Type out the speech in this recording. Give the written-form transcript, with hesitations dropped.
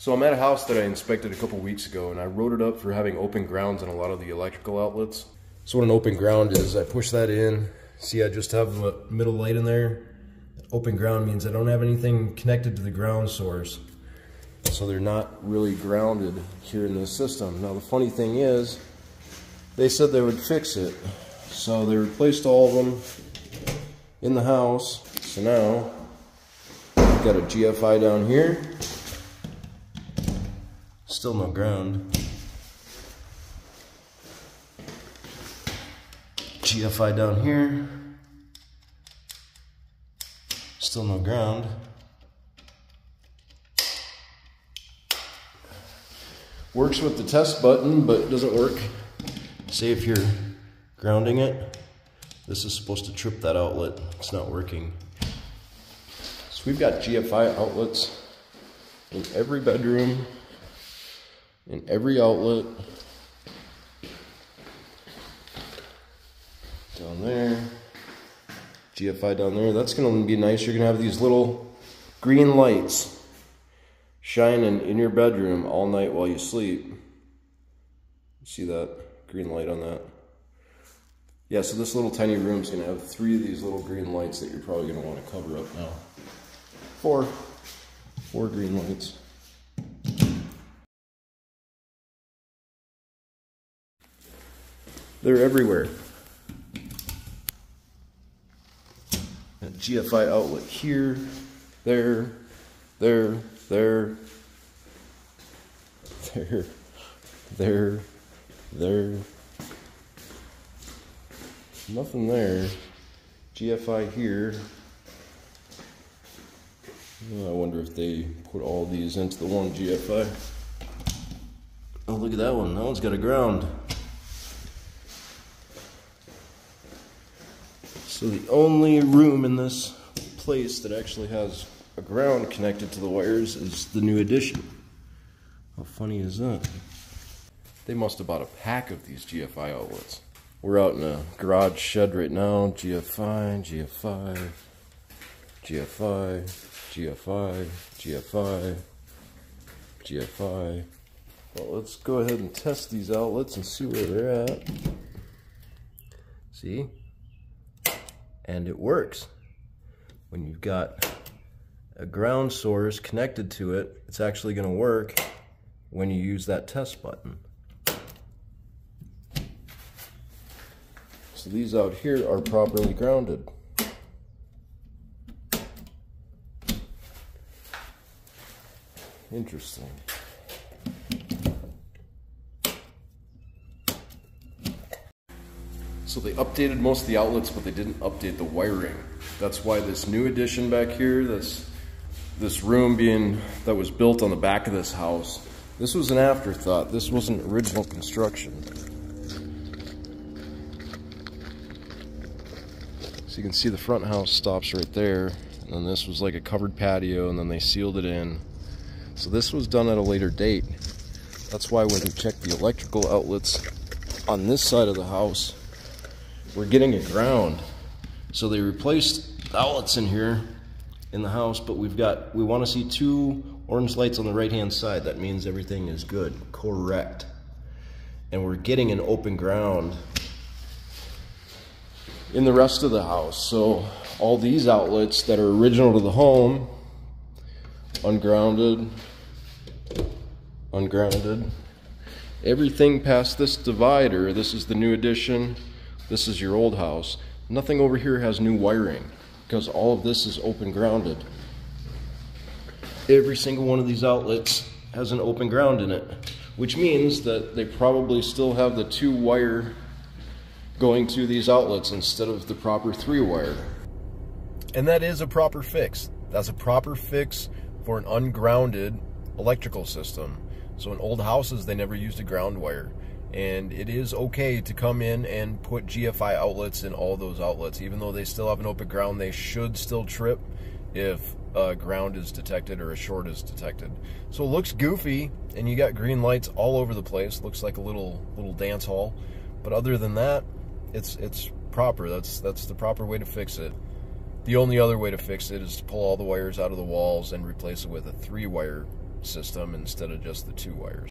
So I'm at a house that I inspected a couple weeks ago, and I wrote it up for having open grounds in a lot of the electrical outlets. So what an open ground is, I push that in. See, I just have a middle light in there. Open ground means I don't have anything connected to the ground source. So they're not really grounded here in the system. Now the funny thing is, they said they would fix it. So they replaced all of them in the house. So now, we've got a GFCI down here. Still no ground. GFCI down here. Still no ground. Works with the test button, but it doesn't work. Say if you're grounding it. This is supposed to trip that outlet. It's not working. So we've got GFCI outlets in every bedroom, in every outlet, down there, GFCI down there. That's going to be nice. You're going to have these little green lights shining in your bedroom all night while you sleep. See that green light on that? Yeah, so this little tiny room is going to have three of these little green lights that you're probably going to want to cover up now. Four green lights. They're everywhere. That GFCI outlet here, there. Nothing there. GFCI here. I wonder if they put all these into the one GFCI. Oh, look at that one. That one's got a ground. So the only room in this place that actually has a ground connected to the wires is the new addition. How funny is that? They must have bought a pack of these GFCI outlets. We're out in a garage shed right now. GFCI, GFCI, GFCI, GFCI, GFCI, GFCI. Well, let's go ahead and test these outlets and see where they're at. See? And it works. When you've got a ground source connected to it, it's actually going to work when you use that test button. So these out here are properly grounded. Interesting. So they updated most of the outlets, but they didn't update the wiring. That's why this new addition back here, this room that was built on the back of this house, this was an afterthought. This wasn't original construction. So you can see the front house stops right there, and then this was like a covered patio, and then they sealed it in. So this was done at a later date. That's why when you check the electrical outlets on this side of the house, we're getting a ground. So they replaced outlets in here in the house, but we want to see two orange lights on the right hand side. That means everything is good, correct, and we're getting an open ground in the rest of the house. So all these outlets that are original to the home, ungrounded, everything past this divider, this is the new addition, this is your old house. Nothing over here has new wiring because all of this is open grounded. Every single one of these outlets has an open ground in it, which means that they probably still have the 2-wire going to these outlets instead of the proper 3-wire. And that is a proper fix. That's a proper fix for an ungrounded electrical system. So in old houses, they never used a ground wire. And it is okay to come in and put GFCI outlets in all those outlets. Even though they still have an open ground, they should still trip if a ground is detected or a short is detected. So it looks goofy, and you got green lights all over the place. Looks like a little dance hall. But other than that, it's proper. That's the proper way to fix it. The only other way to fix it is to pull all the wires out of the walls and replace it with a 3-wire system instead of just the two wires.